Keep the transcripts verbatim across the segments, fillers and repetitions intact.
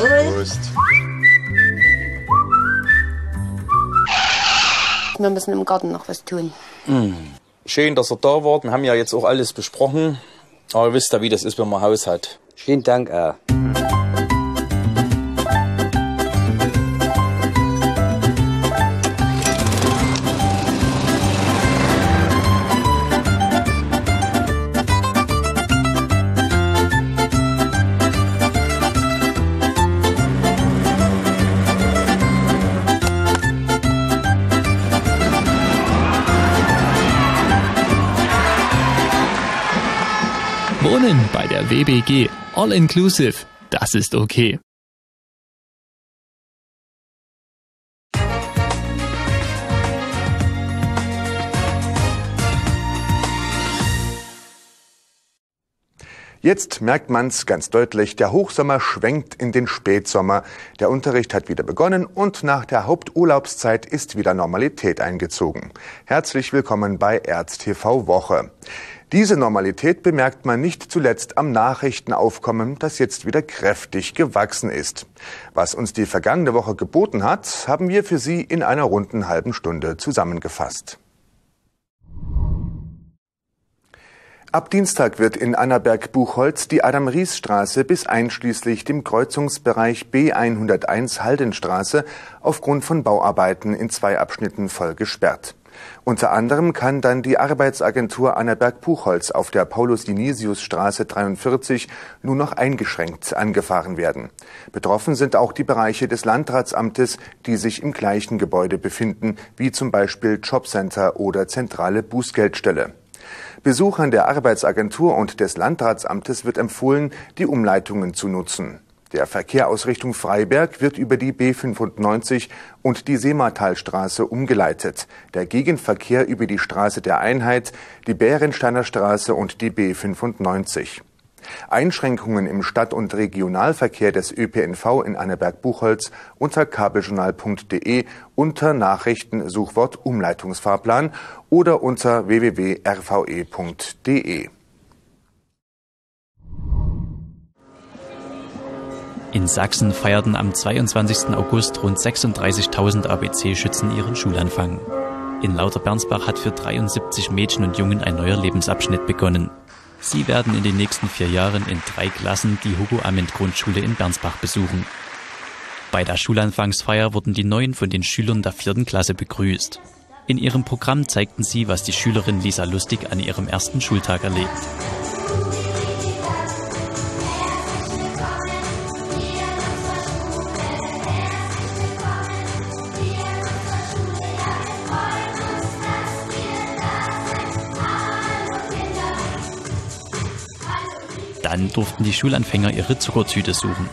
Prost. Wir müssen im Garten noch was tun. Mhm. Schön, dass ihr da wart. Wir haben ja jetzt auch alles besprochen. Aber ihr wisst ja, wie das ist, wenn man Haus hat. Vielen Dank auch. Bei der W B G. All inclusive. Das ist okay. Jetzt merkt man's ganz deutlich, der Hochsommer schwenkt in den Spätsommer. Der Unterricht hat wieder begonnen und nach der Haupturlaubszeit ist wieder Normalität eingezogen. Herzlich willkommen bei ErzTV Woche. Diese Normalität bemerkt man nicht zuletzt am Nachrichtenaufkommen, das jetzt wieder kräftig gewachsen ist. Was uns die vergangene Woche geboten hat, haben wir für Sie in einer runden halben Stunde zusammengefasst. Ab Dienstag wird in Annaberg-Buchholz die Adam-Ries-Straße bis einschließlich dem Kreuzungsbereich B hunderteins Haldenstraße aufgrund von Bauarbeiten in zwei Abschnitten voll gesperrt. Unter anderem kann dann die Arbeitsagentur Annaberg-Buchholz auf der Paulus-Dinisius-Straße dreiundvierzig nur noch eingeschränkt angefahren werden. Betroffen sind auch die Bereiche des Landratsamtes, die sich im gleichen Gebäude befinden, wie zum Beispiel Jobcenter oder zentrale Bußgeldstelle. Besuchern der Arbeitsagentur und des Landratsamtes wird empfohlen, die Umleitungen zu nutzen. Der Verkehr aus Richtung Freiberg wird über die B fünfundneunzig und die Seematalstraße umgeleitet. Der Gegenverkehr über die Straße der Einheit, die Bärensteiner Straße und die B fünfundneunzig. Einschränkungen im Stadt- und Regionalverkehr des Ö P N V in Annaberg-Buchholz unter kabeljournal punkt de unter Nachrichten Suchwort Umleitungsfahrplan oder unter w w w punkt r v e punkt de. In Sachsen feierten am zweiundzwanzigsten August rund sechsunddreißigtausend A B C-Schützen ihren Schulanfang. In Lauter Bernsbach hat für dreiundsiebzig Mädchen und Jungen ein neuer Lebensabschnitt begonnen. Sie werden in den nächsten vier Jahren in drei Klassen die Hugo-Ament-Grundschule in Bernsbach besuchen. Bei der Schulanfangsfeier wurden die Neuen von den Schülern der vierten Klasse begrüßt. In ihrem Programm zeigten sie, was die Schülerin Lisa Lustig an ihrem ersten Schultag erlebt. Dann durften die Schulanfänger ihre Zuckertüte suchen.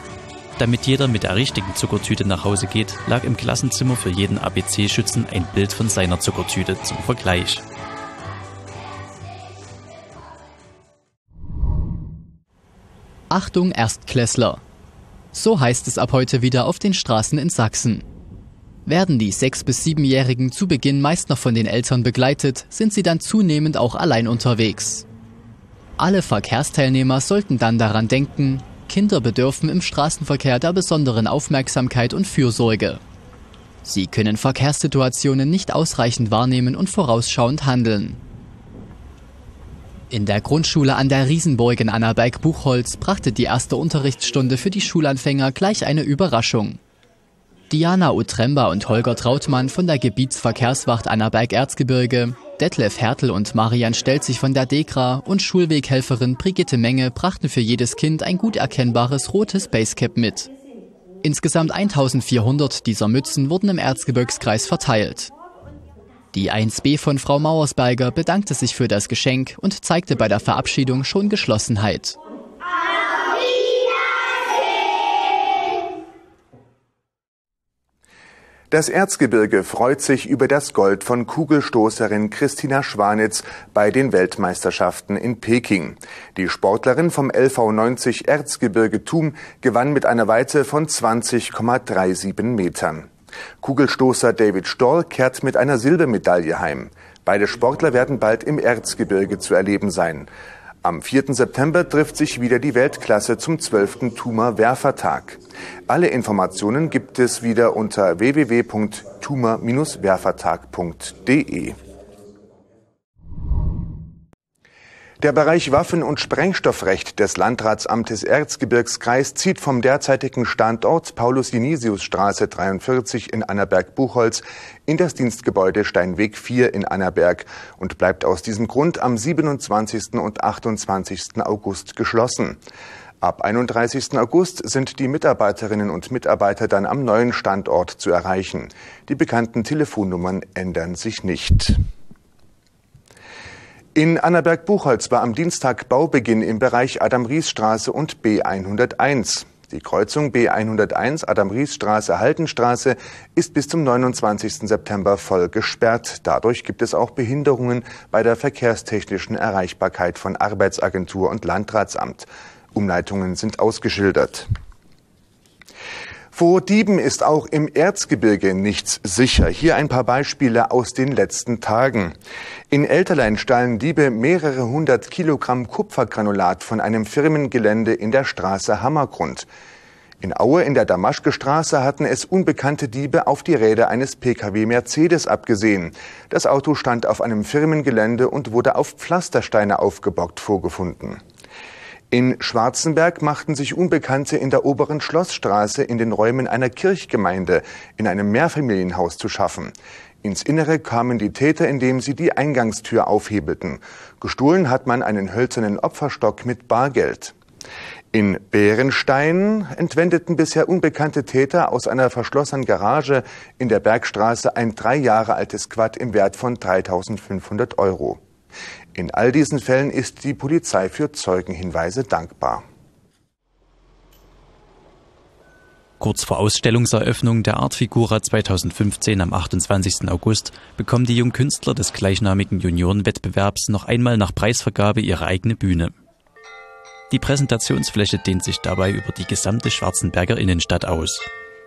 Damit jeder mit der richtigen Zuckertüte nach Hause geht, lag im Klassenzimmer für jeden A B C-Schützen ein Bild von seiner Zuckertüte zum Vergleich. Achtung Erstklässler! So heißt es ab heute wieder auf den Straßen in Sachsen. Werden die sechs- bis siebenjährigen zu Beginn meist noch von den Eltern begleitet, sind sie dann zunehmend auch allein unterwegs. Alle Verkehrsteilnehmer sollten dann daran denken, Kinder bedürfen im Straßenverkehr der besonderen Aufmerksamkeit und Fürsorge. Sie können Verkehrssituationen nicht ausreichend wahrnehmen und vorausschauend handeln. In der Grundschule an der Riesenburg in Annaberg-Buchholz brachte die erste Unterrichtsstunde für die Schulanfänger gleich eine Überraschung. Diana Utremba und Holger Trautmann von der Gebietsverkehrswacht Annaberg-Erzgebirge, Detlef Hertel und Marianne Stelzig von der DEKRA und Schulweghelferin Brigitte Menge brachten für jedes Kind ein gut erkennbares rotes Basecap mit. Insgesamt eintausendvierhundert dieser Mützen wurden im Erzgebirgskreis verteilt. Die eins b von Frau Mauersberger bedankte sich für das Geschenk und zeigte bei der Verabschiedung schon Geschlossenheit. Das Erzgebirge freut sich über das Gold von Kugelstoßerin Christina Schwanitz bei den Weltmeisterschaften in Peking. Die Sportlerin vom L V neunzig Erzgebirge Thum gewann mit einer Weite von zwanzig Komma siebenunddreißig Metern. Kugelstoßer David Stoll kehrt mit einer Silbermedaille heim. Beide Sportler werden bald im Erzgebirge zu erleben sein. Am vierten September trifft sich wieder die Weltklasse zum zwölften Thumer Werfertag. Alle Informationen gibt es wieder unter w w w punkt thumer werfertag punkt d e. Der Bereich Waffen- und Sprengstoffrecht des Landratsamtes Erzgebirgskreis zieht vom derzeitigen Standort Paulus-Dinisius-Straße dreiundvierzig in Annaberg-Buchholz in das Dienstgebäude Steinweg vier in Annaberg und bleibt aus diesem Grund am siebenundzwanzigsten und achtundzwanzigsten August geschlossen. Ab einunddreißigsten August sind die Mitarbeiterinnen und Mitarbeiter dann am neuen Standort zu erreichen. Die bekannten Telefonnummern ändern sich nicht. In Annaberg-Buchholz war am Dienstag Baubeginn im Bereich Adam-Ries-Straße und B hunderteins. Die Kreuzung B hunderteins Adam-Ries-Straße-Haltenstraße ist bis zum neunundzwanzigsten September voll gesperrt. Dadurch gibt es auch Behinderungen bei der verkehrstechnischen Erreichbarkeit von Arbeitsagentur und Landratsamt. Umleitungen sind ausgeschildert. Vor Dieben ist auch im Erzgebirge nichts sicher. Hier ein paar Beispiele aus den letzten Tagen. In Elterlein stahlen Diebe mehrere hundert Kilogramm Kupfergranulat von einem Firmengelände in der Straße Hammergrund. In Aue in der Damaschke-Straße hatten es unbekannte Diebe auf die Räder eines P K W Mercedes abgesehen. Das Auto stand auf einem Firmengelände und wurde auf Pflastersteine aufgebockt vorgefunden. In Schwarzenberg machten sich Unbekannte in der oberen Schlossstraße in den Räumen einer Kirchgemeinde in einem Mehrfamilienhaus zu schaffen. Ins Innere kamen die Täter, indem sie die Eingangstür aufhebelten. Gestohlen hat man einen hölzernen Opferstock mit Bargeld. In Bärenstein entwendeten bisher unbekannte Täter aus einer verschlossenen Garage in der Bergstraße ein drei Jahre altes Quad im Wert von dreitausendfünfhundert Euro. In all diesen Fällen ist die Polizei für Zeugenhinweise dankbar. Kurz vor Ausstellungseröffnung der Artfigura zweitausendfünfzehn am achtundzwanzigsten August bekommen die Jungkünstler des gleichnamigen Juniorenwettbewerbs noch einmal nach Preisvergabe ihre eigene Bühne. Die Präsentationsfläche dehnt sich dabei über die gesamte Schwarzenberger Innenstadt aus.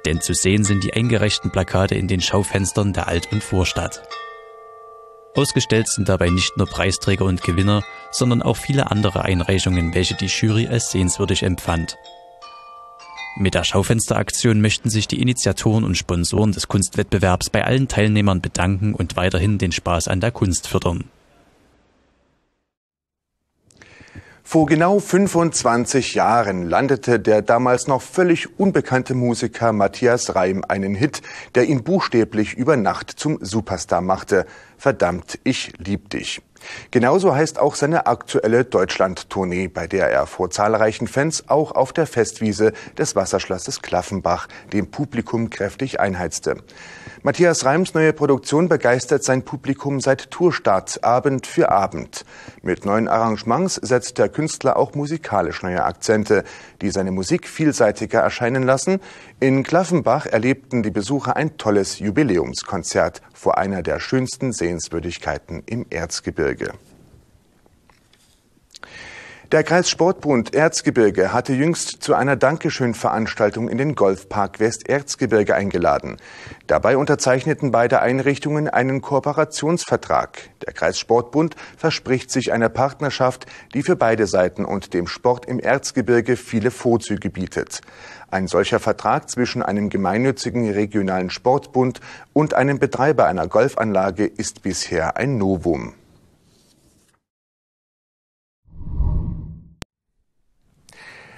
Denn zu sehen sind die eingereichten Plakate in den Schaufenstern der Alt- und Vorstadt. Ausgestellt sind dabei nicht nur Preisträger und Gewinner, sondern auch viele andere Einreichungen, welche die Jury als sehenswürdig empfand. Mit der Schaufensteraktion möchten sich die Initiatoren und Sponsoren des Kunstwettbewerbs bei allen Teilnehmern bedanken und weiterhin den Spaß an der Kunst fördern. Vor genau fünfundzwanzig Jahren landete der damals noch völlig unbekannte Musiker Matthias Reim einen Hit, der ihn buchstäblich über Nacht zum Superstar machte. Verdammt, ich lieb dich. Genauso heißt auch seine aktuelle Deutschland-Tournee, bei der er vor zahlreichen Fans auch auf der Festwiese des Wasserschlosses Klaffenbach dem Publikum kräftig einheizte. Matthias Reims neue Produktion begeistert sein Publikum seit Tourstart, Abend für Abend. Mit neuen Arrangements setzt der Künstler auch musikalisch neue Akzente, die seine Musik vielseitiger erscheinen lassen. In Klaffenbach erlebten die Besucher ein tolles Jubiläumskonzert vor einer der schönsten Sehenswürdigkeiten im Erzgebirge. Der Kreissportbund Erzgebirge hatte jüngst zu einer Dankeschön-Veranstaltung in den Golfpark Westerzgebirge eingeladen. Dabei unterzeichneten beide Einrichtungen einen Kooperationsvertrag. Der Kreissportbund verspricht sich einer Partnerschaft, die für beide Seiten und dem Sport im Erzgebirge viele Vorzüge bietet. Ein solcher Vertrag zwischen einem gemeinnützigen regionalen Sportbund und einem Betreiber einer Golfanlage ist bisher ein Novum.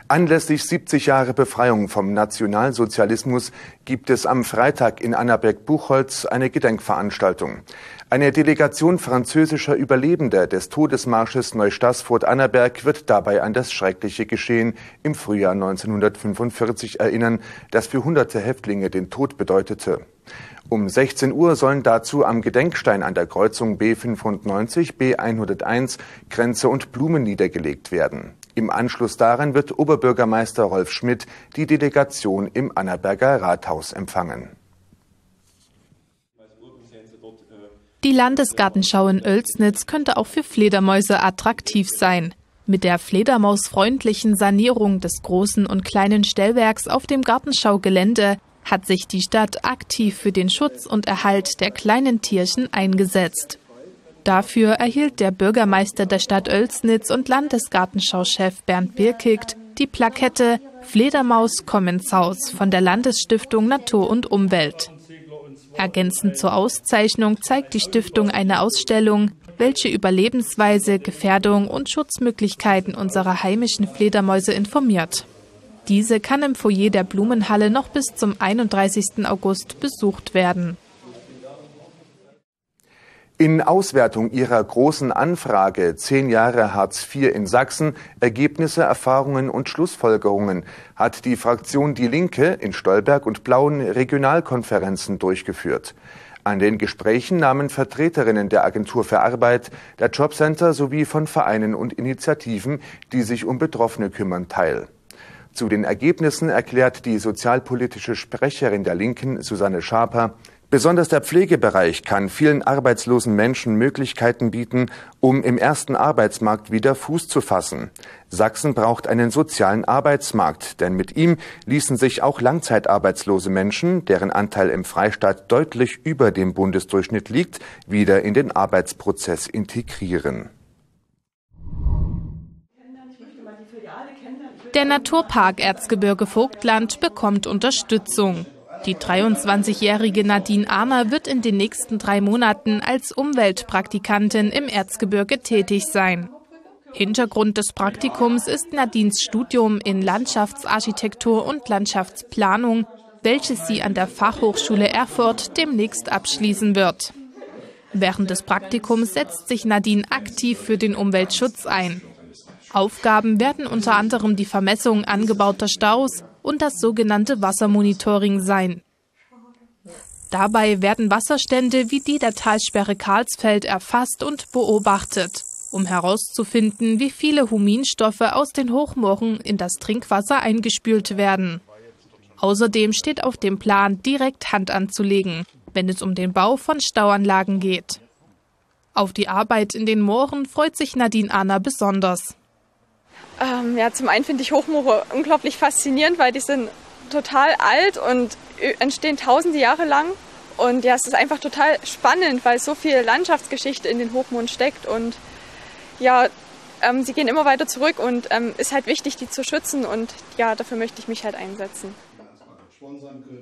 Anlässlich siebzig Jahre Befreiung vom Nationalsozialismus gibt es am Freitag in Annaberg-Buchholz eine Gedenkveranstaltung. Eine Delegation französischer Überlebender des Todesmarsches Neustaßfurt-Annaberg wird dabei an das schreckliche Geschehen im Frühjahr neunzehnhundertfünfundvierzig erinnern, das für hunderte Häftlinge den Tod bedeutete. Um sechzehn Uhr sollen dazu am Gedenkstein an der Kreuzung B fünfundneunzig, B hunderteins Kränze und Blumen niedergelegt werden. Im Anschluss daran wird Oberbürgermeister Rolf Schmidt die Delegation im Annaberger Rathaus empfangen. Die Landesgartenschau in Oelsnitz könnte auch für Fledermäuse attraktiv sein. Mit der fledermausfreundlichen Sanierung des großen und kleinen Stellwerks auf dem Gartenschaugelände hat sich die Stadt aktiv für den Schutz und Erhalt der kleinen Tierchen eingesetzt. Dafür erhielt der Bürgermeister der Stadt Oelsnitz und Landesgartenschauchef Bernd Birkigt die Plakette „Fledermaus komm ins Haus" von der Landesstiftung Natur und Umwelt. Ergänzend zur Auszeichnung zeigt die Stiftung eine Ausstellung, welche über Lebensweise, Gefährdung und Schutzmöglichkeiten unserer heimischen Fledermäuse informiert. Diese kann im Foyer der Blumenhalle noch bis zum einunddreißigsten August besucht werden. In Auswertung ihrer großen Anfrage zehn Jahre Hartz vier in Sachsen, Ergebnisse, Erfahrungen und Schlussfolgerungen hat die Fraktion Die Linke in Stolberg und Plauen Regionalkonferenzen durchgeführt. An den Gesprächen nahmen Vertreterinnen der Agentur für Arbeit, der Jobcenter sowie von Vereinen und Initiativen, die sich um Betroffene kümmern, teil. Zu den Ergebnissen erklärt die sozialpolitische Sprecherin der Linken, Susanne Schaper: Besonders der Pflegebereich kann vielen arbeitslosen Menschen Möglichkeiten bieten, um im ersten Arbeitsmarkt wieder Fuß zu fassen. Sachsen braucht einen sozialen Arbeitsmarkt, denn mit ihm ließen sich auch langzeitarbeitslose Menschen, deren Anteil im Freistaat deutlich über dem Bundesdurchschnitt liegt, wieder in den Arbeitsprozess integrieren. Der Naturpark Erzgebirge Vogtland bekommt Unterstützung. Die dreiundzwanzigjährige Nadine Anna wird in den nächsten drei Monaten als Umweltpraktikantin im Erzgebirge tätig sein. Hintergrund des Praktikums ist Nadines Studium in Landschaftsarchitektur und Landschaftsplanung, welches sie an der Fachhochschule Erfurt demnächst abschließen wird. Während des Praktikums setzt sich Nadine aktiv für den Umweltschutz ein. Aufgaben werden unter anderem die Vermessung angebauter Staus und das sogenannte Wassermonitoring sein. Dabei werden Wasserstände wie die der Talsperre Karlsfeld erfasst und beobachtet, um herauszufinden, wie viele Huminstoffe aus den Hochmooren in das Trinkwasser eingespült werden. Außerdem steht auf dem Plan, direkt Hand anzulegen, wenn es um den Bau von Stauanlagen geht. Auf die Arbeit in den Mooren freut sich Nadine Anna besonders. Ähm, ja, zum einen finde ich Hochmoore unglaublich faszinierend, weil die sind total alt und entstehen tausende Jahre lang. Und ja, es ist einfach total spannend, weil so viel Landschaftsgeschichte in den Hochmooren steckt. Und ja, ähm, sie gehen immer weiter zurück und ähm, ist halt wichtig, die zu schützen. Und ja, dafür möchte ich mich halt einsetzen.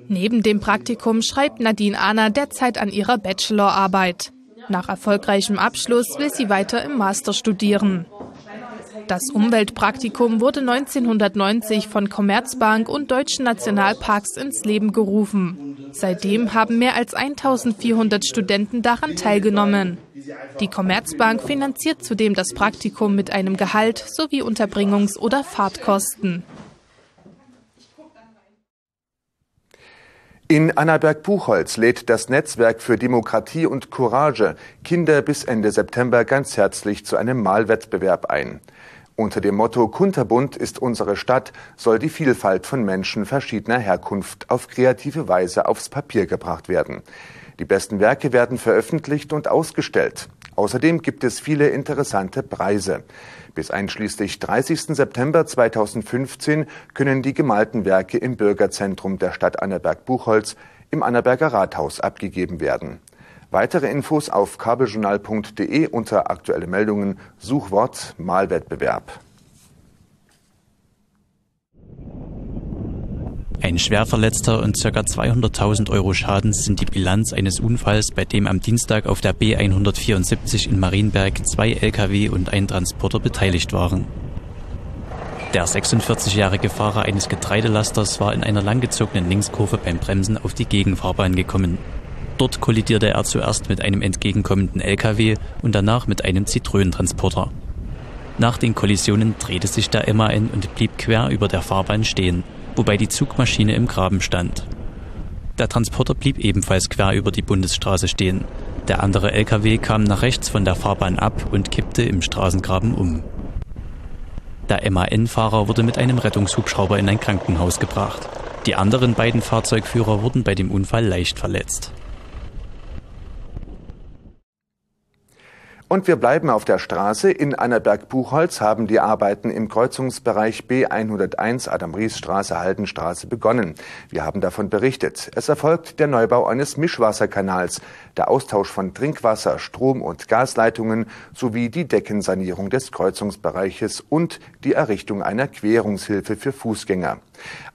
Neben dem Praktikum schreibt Nadine Anna derzeit an ihrer Bachelorarbeit. Nach erfolgreichem Abschluss will sie weiter im Master studieren. Das Umweltpraktikum wurde neunzehnhundertneunzig von Commerzbank und deutschen Nationalparks ins Leben gerufen. Seitdem haben mehr als eintausendvierhundert Studenten daran teilgenommen. Die Commerzbank finanziert zudem das Praktikum mit einem Gehalt sowie Unterbringungs- oder Fahrtkosten. In Annaberg-Buchholz lädt das Netzwerk für Demokratie und Courage Kinder bis Ende September ganz herzlich zu einem Malwettbewerb ein. Unter dem Motto „Kunterbunt ist unsere Stadt" soll die Vielfalt von Menschen verschiedener Herkunft auf kreative Weise aufs Papier gebracht werden. Die besten Werke werden veröffentlicht und ausgestellt. Außerdem gibt es viele interessante Preise. Bis einschließlich dreißigsten September zweitausendfünfzehn können die gemalten Werke im Bürgerzentrum der Stadt Annaberg-Buchholz im Annaberger Rathaus abgegeben werden. Weitere Infos auf kabeljournal punkt de unter aktuelle Meldungen, Suchwort Malwettbewerb. Ein schwerverletzter und ca. zweihunderttausend Euro Schaden sind die Bilanz eines Unfalls, bei dem am Dienstag auf der B hundertvierundsiebzig in Marienberg zwei L K W und ein Transporter beteiligt waren. Der sechsundvierzigjährige Fahrer eines Getreidelasters war in einer langgezogenen Linkskurve beim Bremsen auf die Gegenfahrbahn gekommen. Dort kollidierte er zuerst mit einem entgegenkommenden L K W und danach mit einem Zitrönentransporter. Nach den Kollisionen drehte sich der M A N und blieb quer über der Fahrbahn stehen, wobei die Zugmaschine im Graben stand. Der Transporter blieb ebenfalls quer über die Bundesstraße stehen. Der andere L K W kam nach rechts von der Fahrbahn ab und kippte im Straßengraben um. Der M A N-Fahrer wurde mit einem Rettungshubschrauber in ein Krankenhaus gebracht. Die anderen beiden Fahrzeugführer wurden bei dem Unfall leicht verletzt. Und wir bleiben auf der Straße. In Annaberg-Buchholz haben die Arbeiten im Kreuzungsbereich B hunderteins Adam-Ries-Straße, Haldenstraße begonnen. Wir haben davon berichtet. Es erfolgt der Neubau eines Mischwasserkanals, der Austausch von Trinkwasser, Strom- und Gasleitungen sowie die Deckensanierung des Kreuzungsbereiches und die Errichtung einer Querungshilfe für Fußgänger.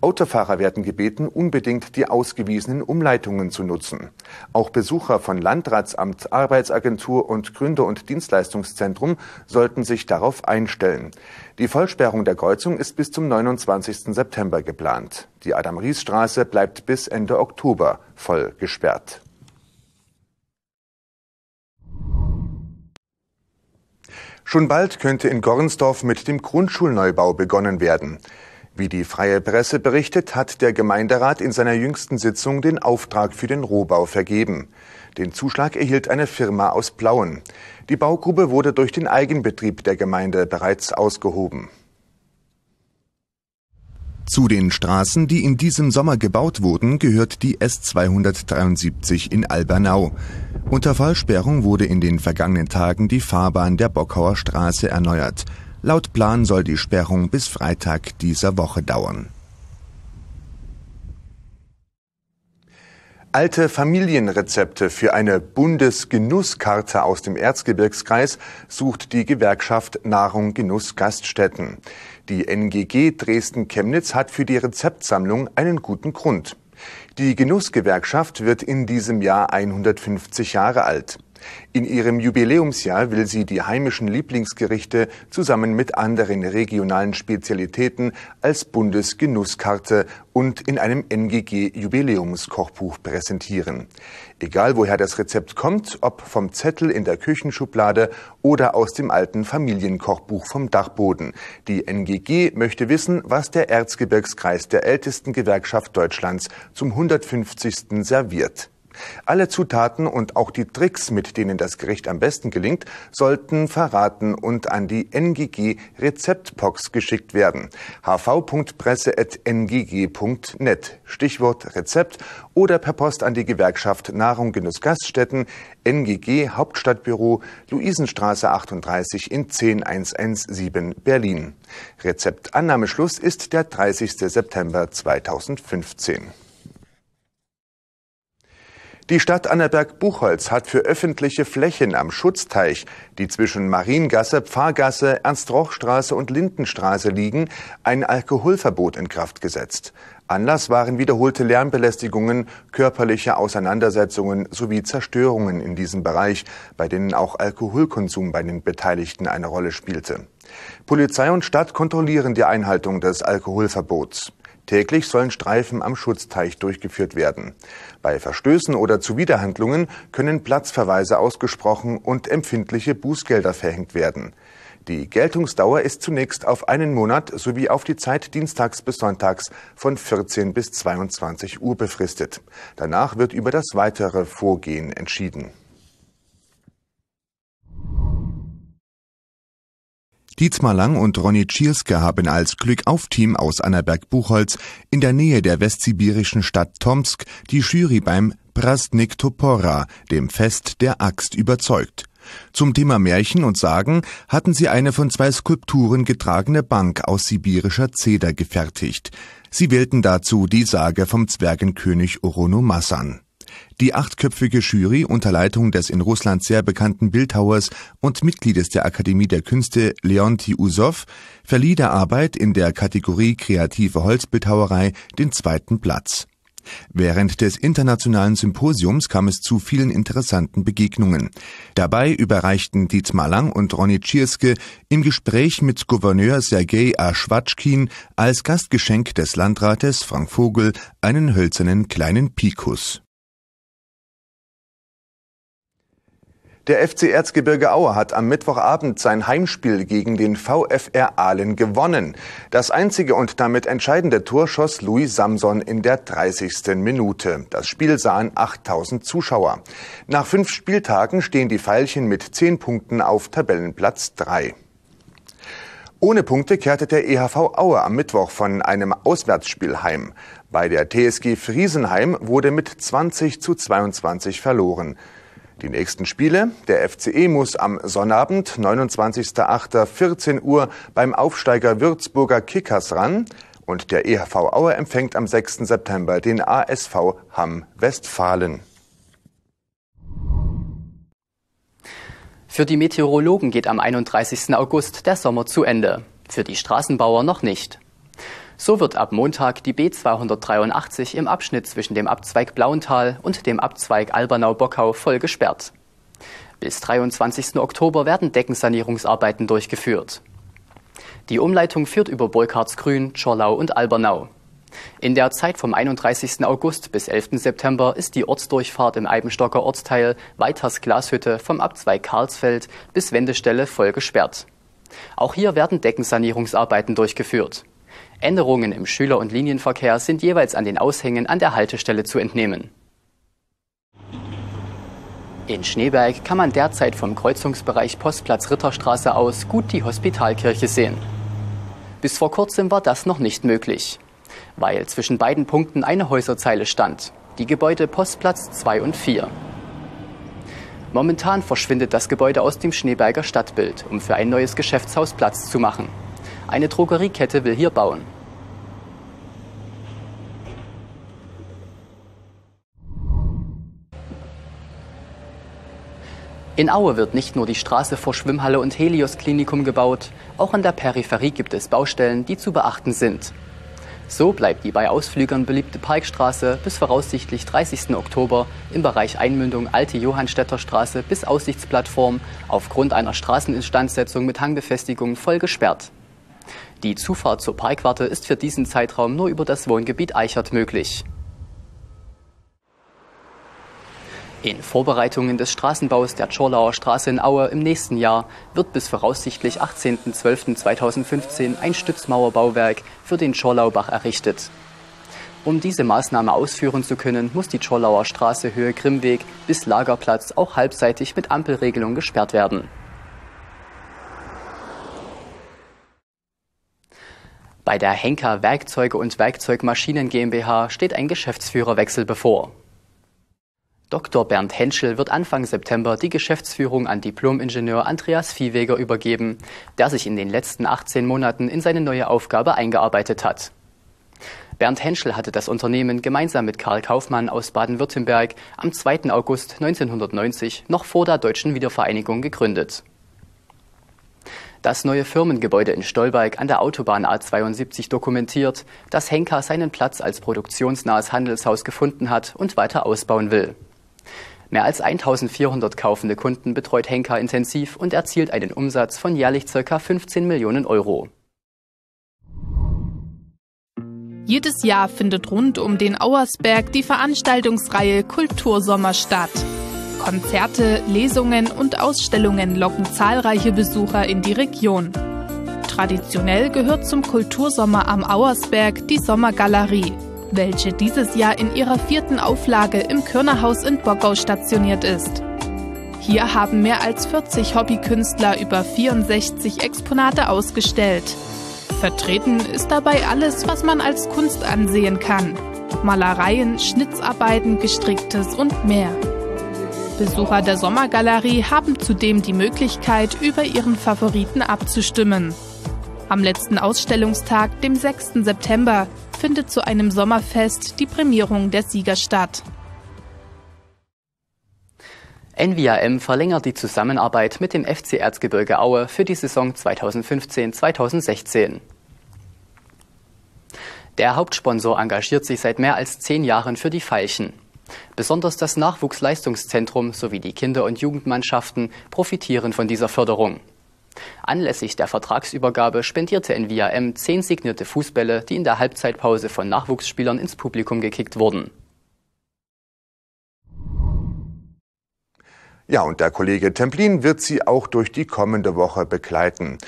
Autofahrer werden gebeten, unbedingt die ausgewiesenen Umleitungen zu nutzen. Auch Besucher von Landratsamt, Arbeitsagentur und Gründer- und Dienstleistungszentrum sollten sich darauf einstellen. Die Vollsperrung der Kreuzung ist bis zum neunundzwanzigsten September geplant. Die Adam-Ries-Straße bleibt bis Ende Oktober voll gesperrt. Schon bald könnte in Gornsdorf mit dem Grundschulneubau begonnen werden. Wie die Freie Presse berichtet, hat der Gemeinderat in seiner jüngsten Sitzung den Auftrag für den Rohbau vergeben. Den Zuschlag erhielt eine Firma aus Plauen. Die Baugrube wurde durch den Eigenbetrieb der Gemeinde bereits ausgehoben. Zu den Straßen, die in diesem Sommer gebaut wurden, gehört die S zweihundertdreiundsiebzig in Albernau. Unter Vollsperrung wurde in den vergangenen Tagen die Fahrbahn der Bockhauer Straße erneuert. Laut Plan soll die Sperrung bis Freitag dieser Woche dauern. Alte Familienrezepte für eine Bundesgenusskarte aus dem Erzgebirgskreis sucht die Gewerkschaft Nahrung Genuss Gaststätten. Die N G G Dresden-Chemnitz hat für die Rezeptsammlung einen guten Grund. Die Genussgewerkschaft wird in diesem Jahr hundertfünfzig Jahre alt. In ihrem Jubiläumsjahr will sie die heimischen Lieblingsgerichte zusammen mit anderen regionalen Spezialitäten als Bundesgenusskarte und in einem N G G-Jubiläumskochbuch präsentieren. Egal woher das Rezept kommt, ob vom Zettel in der Küchenschublade oder aus dem alten Familienkochbuch vom Dachboden. Die N G G möchte wissen, was der Erzgebirgskreis der ältesten Gewerkschaft Deutschlands zum hundertfünfzigsten serviert. Alle Zutaten und auch die Tricks, mit denen das Gericht am besten gelingt, sollten verraten und an die N G G Rezeptbox geschickt werden. h v punkt presse punkt n g g punkt net, Stichwort Rezept, oder per Post an die Gewerkschaft Nahrung Genuss Gaststätten, N G G Hauptstadtbüro, Luisenstraße achtunddreißig in zehn eins eins sieben Berlin. Rezeptannahmeschluss ist der dreißigsten September zweitausendfünfzehn. Die Stadt Annaberg-Buchholz hat für öffentliche Flächen am Schutzteich, die zwischen Mariengasse, Pfarrgasse, Ernst-Roch-Straße und Lindenstraße liegen, ein Alkoholverbot in Kraft gesetzt. Anlass waren wiederholte Lärmbelästigungen, körperliche Auseinandersetzungen sowie Zerstörungen in diesem Bereich, bei denen auch Alkoholkonsum bei den Beteiligten eine Rolle spielte. Polizei und Stadt kontrollieren die Einhaltung des Alkoholverbots. Täglich sollen Streifen am Schutzteich durchgeführt werden. Bei Verstößen oder Zuwiderhandlungen können Platzverweise ausgesprochen und empfindliche Bußgelder verhängt werden. Die Geltungsdauer ist zunächst auf einen Monat sowie auf die Zeit dienstags bis sonntags von vierzehn bis zweiundzwanzig Uhr befristet. Danach wird über das weitere Vorgehen entschieden. Dietmar Lang und Ronny Tschirske haben als Glück-auf-Team aus Annaberg-Buchholz in der Nähe der westsibirischen Stadt Tomsk die Jury beim Prasnik Topora, dem Fest der Axt, überzeugt. Zum Thema Märchen und Sagen hatten sie eine von zwei Skulpturen getragene Bank aus sibirischer Zeder gefertigt. Sie wählten dazu die Sage vom Zwergenkönig Oronomassan. Die achtköpfige Jury unter Leitung des in Russland sehr bekannten Bildhauers und Mitgliedes der Akademie der Künste Leonti Usow verlieh der Arbeit in der Kategorie Kreative Holzbildhauerei den zweiten Platz. Während des internationalen Symposiums kam es zu vielen interessanten Begegnungen. Dabei überreichten Dietmar Lang und Ronny Tschirske im Gespräch mit Gouverneur Sergei Aschwatschkin als Gastgeschenk des Landrates Frank Vogel einen hölzernen kleinen Pikus. Der F C Erzgebirge Aue hat am Mittwochabend sein Heimspiel gegen den VfR Aalen gewonnen. Das einzige und damit entscheidende Tor schoss Louis Samson in der dreißigsten Minute. Das Spiel sahen achttausend Zuschauer. Nach fünf Spieltagen stehen die Veilchen mit zehn Punkten auf Tabellenplatz drei. Ohne Punkte kehrte der E H V Aue am Mittwoch von einem Auswärtsspiel heim. Bei der T S G Friesenheim wurde mit zwanzig zu zweiundzwanzig verloren. Die nächsten Spiele. Der F C E muss am Sonnabend, neunundzwanzigster achter vierzehn Uhr, beim Aufsteiger Würzburger Kickers ran. Und der E H V Aue empfängt am sechsten September den A S V Hamm Westfalen. Für die Meteorologen geht am einunddreißigsten August der Sommer zu Ende, für die Straßenbauer noch nicht. So wird ab Montag die B zweihundertdreiundachtzig im Abschnitt zwischen dem Abzweig Blauental und dem Abzweig Albernau-Bockau voll gesperrt. Bis dreiundzwanzigsten Oktober werden Deckensanierungsarbeiten durchgeführt. Die Umleitung führt über Burkhardsgrün, Zschorlau und Albernau. In der Zeit vom einunddreißigsten August bis elften September ist die Ortsdurchfahrt im Eibenstocker Ortsteil Weiters Glashütte vom Abzweig Karlsfeld bis Wendestelle voll gesperrt. Auch hier werden Deckensanierungsarbeiten durchgeführt. Änderungen im Schüler- und Linienverkehr sind jeweils an den Aushängen an der Haltestelle zu entnehmen. In Schneeberg kann man derzeit vom Kreuzungsbereich Postplatz Ritterstraße aus gut die Hospitalkirche sehen. Bis vor kurzem war das noch nicht möglich, weil zwischen beiden Punkten eine Häuserzeile stand, die Gebäude Postplatz zwei und vier. Momentan verschwindet das Gebäude aus dem Schneeberger Stadtbild, um für ein neues Geschäftshaus Platz zu machen. Eine Drogeriekette will hier bauen. In Aue wird nicht nur die Straße vor Schwimmhalle und Helios-Klinikum gebaut, auch an der Peripherie gibt es Baustellen, die zu beachten sind. So bleibt die bei Ausflügern beliebte Parkstraße bis voraussichtlich dreißigsten Oktober im Bereich Einmündung Alte Johannstädter Straße bis Aussichtsplattform aufgrund einer Straßeninstandsetzung mit Hangbefestigung voll gesperrt. Die Zufahrt zur Parkwarte ist für diesen Zeitraum nur über das Wohngebiet Eichert möglich. In Vorbereitungen des Straßenbaus der Zschorlauer Straße in Aue im nächsten Jahr wird bis voraussichtlich achtzehnten zwölften zweitausendfünfzehn ein Stützmauerbauwerk für den Zschorlaubach errichtet. Um diese Maßnahme ausführen zu können, muss die Zschorlauer Straße Höhe Grimmweg bis Lagerplatz auch halbseitig mit Ampelregelung gesperrt werden. Bei der Henker Werkzeuge und Werkzeugmaschinen GmbH steht ein Geschäftsführerwechsel bevor. Doktor Bernd Henschel wird Anfang September die Geschäftsführung an Diplom-Ingenieur Andreas Viehweger übergeben, der sich in den letzten achtzehn Monaten in seine neue Aufgabe eingearbeitet hat. Bernd Henschel hatte das Unternehmen gemeinsam mit Karl Kaufmann aus Baden-Württemberg am zweiten August neunzehnhundertneunzig noch vor der deutschen Wiedervereinigung gegründet. Das neue Firmengebäude in Stolberg an der Autobahn A zweiundsiebzig dokumentiert, dass Henker seinen Platz als produktionsnahes Handelshaus gefunden hat und weiter ausbauen will. Mehr als eintausendvierhundert kaufende Kunden betreut Henker intensiv und erzielt einen Umsatz von jährlich ca. fünfzehn Millionen Euro. Jedes Jahr findet rund um den Mauersberg die Veranstaltungsreihe Kultursommer statt. Konzerte, Lesungen und Ausstellungen locken zahlreiche Besucher in die Region. Traditionell gehört zum Kultursommer am Mauersberg die Sommergalerie, welche dieses Jahr in ihrer vierten Auflage im Körnerhaus in Bockau stationiert ist. Hier haben mehr als vierzig Hobbykünstler über vierundsechzig Exponate ausgestellt. Vertreten ist dabei alles, was man als Kunst ansehen kann. Malereien, Schnitzarbeiten, Gestricktes und mehr. Besucher der Sommergalerie haben zudem die Möglichkeit, über ihren Favoriten abzustimmen. Am letzten Ausstellungstag, dem sechsten September, findet zu einem Sommerfest die Prämierung der Sieger statt. N V A M verlängert die Zusammenarbeit mit dem F C Erzgebirge Aue für die Saison zweitausendfünfzehn zweitausendsechzehn. Der Hauptsponsor engagiert sich seit mehr als zehn Jahren für die Veilchen. Besonders das Nachwuchsleistungszentrum sowie die Kinder- und Jugendmannschaften profitieren von dieser Förderung. Anlässlich der Vertragsübergabe spendierte N V A M zehn signierte Fußbälle, die in der Halbzeitpause von Nachwuchsspielern ins Publikum gekickt wurden. Ja, und der Kollege Templin wird Sie auch durch die kommende Woche begleiten.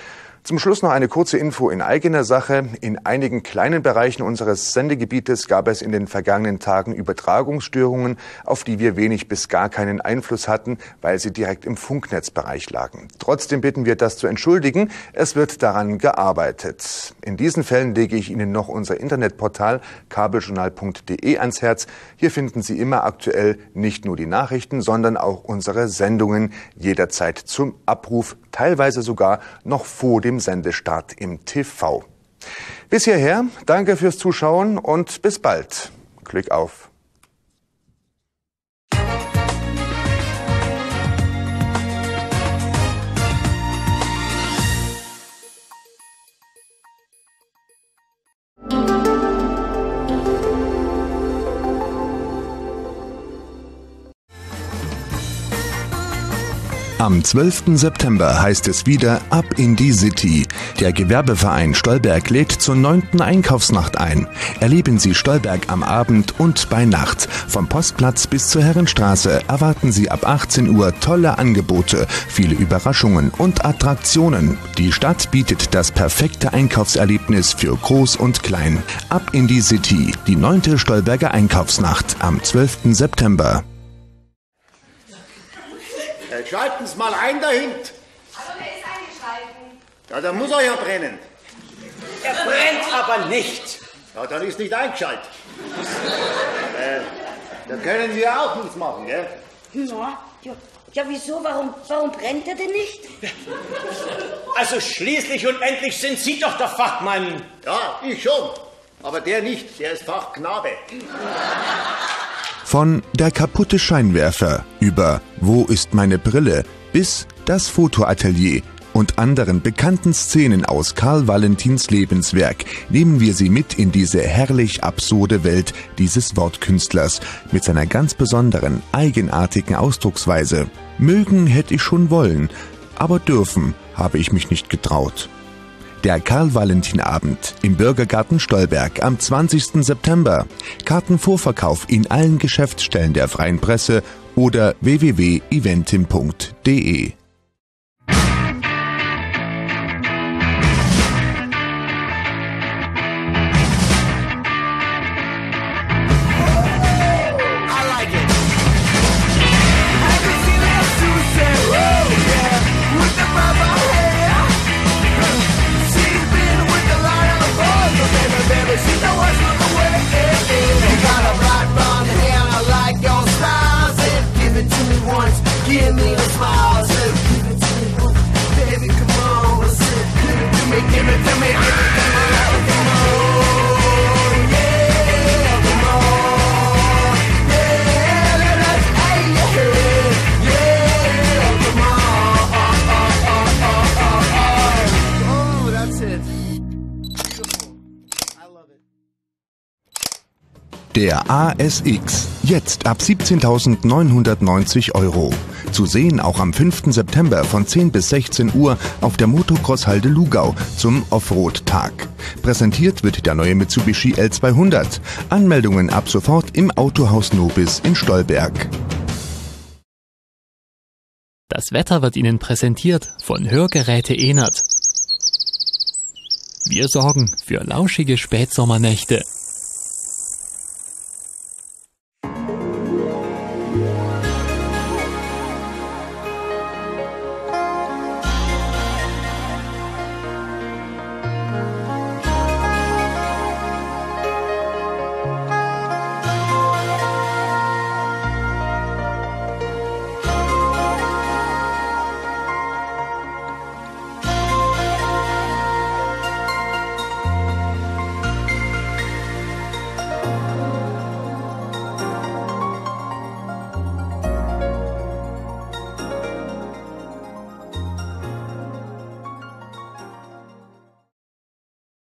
Zum Schluss noch eine kurze Info in eigener Sache. In einigen kleinen Bereichen unseres Sendegebietes gab es in den vergangenen Tagen Übertragungsstörungen, auf die wir wenig bis gar keinen Einfluss hatten, weil sie direkt im Funknetzbereich lagen. Trotzdem bitten wir, das zu entschuldigen. Es wird daran gearbeitet. In diesen Fällen lege ich Ihnen noch unser Internetportal kabeljournal punkt de ans Herz. Hier finden Sie immer aktuell nicht nur die Nachrichten, sondern auch unsere Sendungen jederzeit zum Abruf, teilweise sogar noch vor dem Sendestart im T V. Bis hierher, danke fürs Zuschauen und bis bald. Glück auf! Am zwölften September heißt es wieder ab in die City. Der Gewerbeverein Stolberg lädt zur neunten Einkaufsnacht ein. Erleben Sie Stolberg am Abend und bei Nacht. Vom Postplatz bis zur Herrenstraße erwarten Sie ab achtzehn Uhr tolle Angebote, viele Überraschungen und Attraktionen. Die Stadt bietet das perfekte Einkaufserlebnis für Groß und Klein. Ab in die City, die neunte Stolberger Einkaufsnacht am zwölften September. Schalten Sie mal ein da hinten. Aber wer ist eingeschalten? Ja, dann muss er ja brennen. Er brennt aber nicht. Ja, dann ist nicht eingeschaltet. äh, dann können Sie ja auch nichts machen, gell? Ja, ja, ja wieso? Warum, warum brennt er denn nicht? Also schließlich und endlich sind Sie doch der Fachmann. Ja, ich schon. Aber der nicht. Der ist Fachknabe. Von der kaputte Scheinwerfer über Wo ist meine Brille bis das Fotoatelier und anderen bekannten Szenen aus Karl Valentins Lebenswerk nehmen wir Sie mit in diese herrlich absurde Welt dieses Wortkünstlers mit seiner ganz besonderen, eigenartigen Ausdrucksweise. Mögen hätte ich schon wollen, aber dürfen habe ich mich nicht getraut. Der Karl-Valentin-Abend im Bürgergarten Stolberg am zwanzigsten September. Kartenvorverkauf in allen Geschäftsstellen der Freien Presse oder w w w punkt eventim punkt de. Der A S X, jetzt ab siebzehntausendneunhundertneunzig Euro. Zu sehen auch am fünften September von zehn bis sechzehn Uhr auf der Motocross-Halde Lugau zum Offroad-Tag. Präsentiert wird der neue Mitsubishi L zweihundert. Anmeldungen ab sofort im Autohaus Nobis in Stolberg. Das Wetter wird Ihnen präsentiert von Hörgeräte Enert. Wir sorgen für lauschige Spätsommernächte.